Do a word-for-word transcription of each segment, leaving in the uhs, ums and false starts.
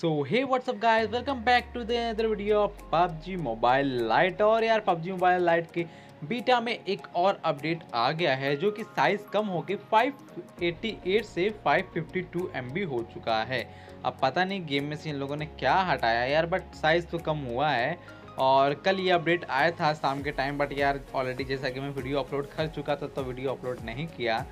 So hey what's up guys, welcome back to the other video of PUBG mobile lite. और यार PUBG mobile lite के beta में एक और अपडेट आ गया है जो कि साइज़ कम होके पाँच सौ अट्ठासी से पाँच सौ बावन एमबी हो चुका है। अब पता नहीं गेम में से इन लोगों ने क्या हटाया यार, बट साइज़ तो कम हुआ है। और कल ये अपडेट आया था शाम के टाइम, बट यार ऑलरेडी जैसा कि मैं वीडियो अपलोड कर चुका था तो वीडियो अपलोड नहीं किया,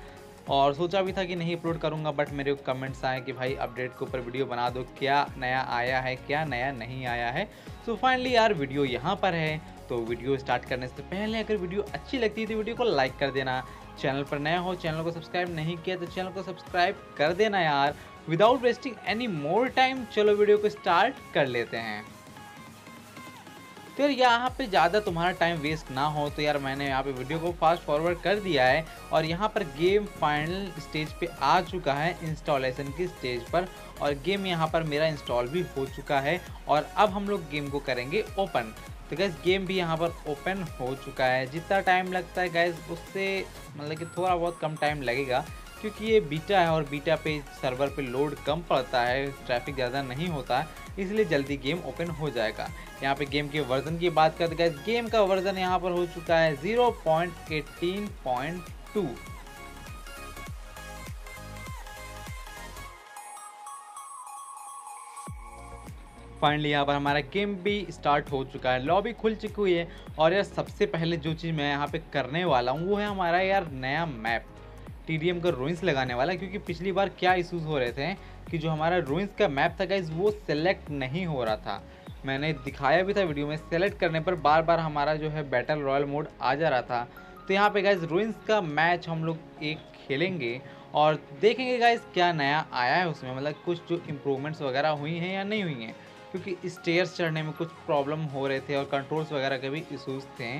और सोचा भी था कि नहीं अपलोड करूंगा, बट मेरे को कमेंट्स आए कि भाई अपडेट के ऊपर वीडियो बना दो, क्या नया आया है क्या नया नहीं आया है। सो फाइनली यार वीडियो यहाँ पर है। तो वीडियो स्टार्ट करने से पहले अगर वीडियो अच्छी लगती है तो वीडियो को लाइक कर देना, चैनल पर नया हो चैनल को सब्सक्राइब नहीं किया तो चैनल को सब्सक्राइब कर देना यार। Without wasting any more time चलो वीडियो को स्टार्ट कर लेते हैं। तो यार यहाँ पे ज़्यादा तुम्हारा टाइम वेस्ट ना हो तो यार मैंने यहाँ पे वीडियो को फास्ट फॉरवर्ड कर दिया है। और यहाँ पर गेम फाइनल स्टेज पे आ चुका है, इंस्टॉलेशन की स्टेज पर, और गेम यहाँ पर मेरा इंस्टॉल भी हो चुका है। और अब हम लोग गेम को करेंगे ओपन। तो गैस गेम भी यहाँ पर ओपन हो चुका है। जितना टाइम लगता है गैस उससे मतलब कि थोड़ा बहुत कम टाइम लगेगा, क्योंकि ये बीटा है और बीटा पे सर्वर पे लोड कम पड़ता है, ट्रैफिक ज़्यादा नहीं होता है, इसलिए जल्दी गेम ओपन हो जाएगा। यहाँ पे गेम के वर्जन की बात करते हैं गाइस, गेम का वर्जन यहाँ पर हो चुका है zero point eighteen point two. Finally यहाँ पर हमारा गेम भी स्टार्ट हो चुका है, लॉबी खुल चुकी हुई है। और यार सबसे पहले जो चीज़ मैं यहाँ पे करने वाला हूँ वो है हमारा यार नया मैप टीडीएम का रूइंस लगाने वाला, क्योंकि पिछली बार क्या इशूज़ हो रहे थे कि जो हमारा रूइंस का मैप था गाइस वो सेलेक्ट नहीं हो रहा था। मैंने दिखाया भी था वीडियो में, सेलेक्ट करने पर बार बार हमारा जो है बैटल रॉयल मोड आ जा रहा था। तो यहाँ पे गाइस रूइंस का मैच हम लोग एक खेलेंगे और देखेंगे गाइस क्या नया आया है उसमें, मतलब कुछ जो इम्प्रूवमेंट्स वगैरह हुई हैं या नहीं हुई हैं, क्योंकि स्टेयर्स चढ़ने में कुछ प्रॉब्लम हो रहे थे और कंट्रोल्स वगैरह के भी इशूज़ थे।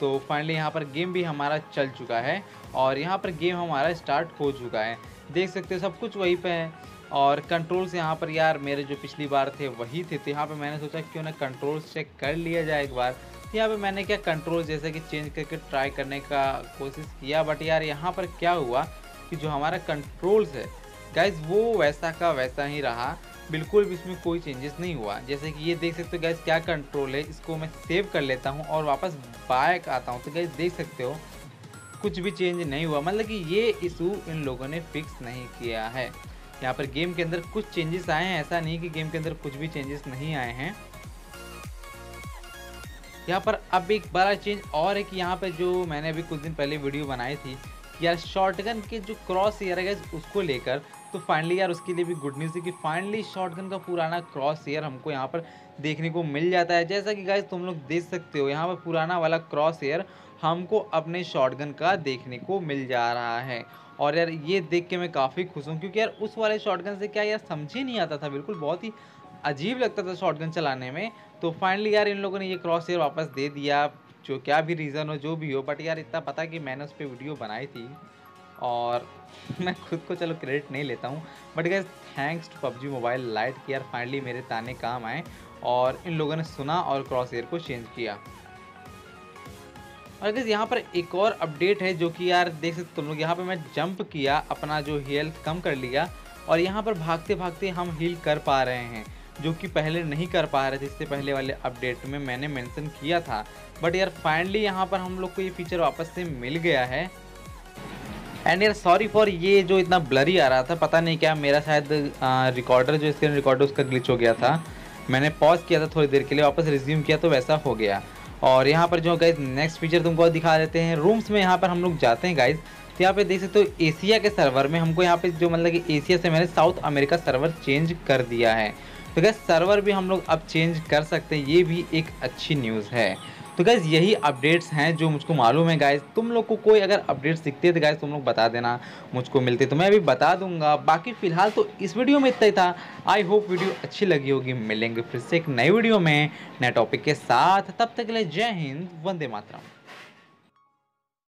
तो फाइनली यहाँ पर गेम भी हमारा चल चुका है और यहाँ पर गेम हमारा स्टार्ट हो चुका है, देख सकते हो सब कुछ वहीं पे है। और कंट्रोल्स यहाँ पर यार मेरे जो पिछली बार थे वही थे, तो यहाँ पे मैंने सोचा क्यों ना कंट्रोल्स चेक कर लिया जाए एक बार। यहाँ पे मैंने क्या कंट्रोल्स जैसे कि चेंज करके ट्राई करने का कोशिश किया, बट यार यहाँ पर क्या हुआ कि जो हमारा कंट्रोल्स है गाइस वो वैसा का वैसा ही रहा, बिल्कुल भी इसमें कोई चेंजेस नहीं हुआ। जैसे कि ये देख सकते हो गैस क्या कंट्रोल है, इसको मैं सेव कर लेता हूँ और वापस बैक आता हूँ। तो गैस देख सकते हो कुछ भी चेंज नहीं हुआ, मतलब कि ये इशू इन लोगों ने फिक्स नहीं किया है। यहाँ पर गेम के अंदर कुछ चेंजेस आए हैं, ऐसा नहीं कि गेम के अंदर कुछ भी चेंजेस नहीं आए हैं। यहाँ पर अब एक बड़ा चेंज और है कि यहाँ पर जो मैंने अभी कुछ दिन पहले वीडियो बनाई थी यार शॉटगन के जो क्रॉस एयर है गैस उसको लेकर, तो फाइनली यार उसके लिए भी गुड न्यूज़ है कि फाइनली शॉटगन का पुराना क्रॉस एयर हमको यहाँ पर देखने को मिल जाता है। जैसा कि गाइस तुम लोग देख सकते हो यहाँ पर पुराना वाला क्रॉस एयर हमको अपने शॉटगन का देखने को मिल जा रहा है। और यार ये देख के मैं काफ़ी खुश हूँ, क्योंकि यार उस वाले शॉटगन से क्या यार समझ ही नहीं आता था, बिल्कुल बहुत ही अजीब लगता था शॉटगन चलाने में। तो फाइनली यार इन लोगों ने ये क्रॉस एयर वापस दे दिया, जो क्या भी रीज़न हो जो भी हो, बट यार इतना पता कि मैंने उस पर वीडियो बनाई थी और मैं खुद को चलो क्रेडिट नहीं लेता हूँ, but guys thanks to PUBG mobile lite कि यार फाइनली मेरे ताने काम आए और इन लोगों ने सुना और क्रॉस एयर को चेंज किया। और गाइस यहाँ पर एक और अपडेट है जो कि यार देख सकते तुम लोग, यहाँ पर मैं जंप किया, अपना जो हेल्थ कम कर लिया और यहाँ पर भागते भागते हम हील कर पा रहे हैं, जो कि पहले नहीं कर पा रहे थे। इससे पहले वाले अपडेट में मैंने मेंशन किया था, बट यार फाइनली यहाँ पर हम लोग को ये फीचर वापस से मिल गया है। एंड यार सॉरी फॉर ये जो इतना ब्लरी आ रहा था, पता नहीं क्या मेरा शायद रिकॉर्डर जो स्क्रीन रिकॉर्डर उसका ग्लिच हो गया था। मैंने पॉज किया था थोड़ी देर के लिए, वापस रिज्यूम किया तो वैसा हो गया। और यहाँ पर जो गाइज नेक्स्ट फीचर तुमको दिखा देते हैं, रूम्स में यहाँ पर हम लोग जाते हैं गाइज। तो यहाँ पे देख सकते हो तो एशिया के सर्वर में हमको यहाँ पे जो मतलब कि एशिया से मैंने साउथ अमेरिका सर्वर चेंज कर दिया है। तो गाइज सर्वर भी हम लोग अब चेंज कर सकते हैं, ये भी एक अच्छी न्यूज़ है। तो गाइज़ यही अपडेट्स हैं जो मुझको मालूम है गाइज़। तुम लोग को कोई अगर अपडेट्स दिखते तो गाइज़ तुम लोग बता देना, मुझको मिलते तो मैं भी बता दूंगा। बाकी फ़िलहाल तो इस वीडियो में इतना ही था। आई होप वीडियो अच्छी लगी होगी। मिलेंगे फिर से एक नई वीडियो में नए टॉपिक के साथ, तब तक के लिए जय हिंद, वंदे मातरम।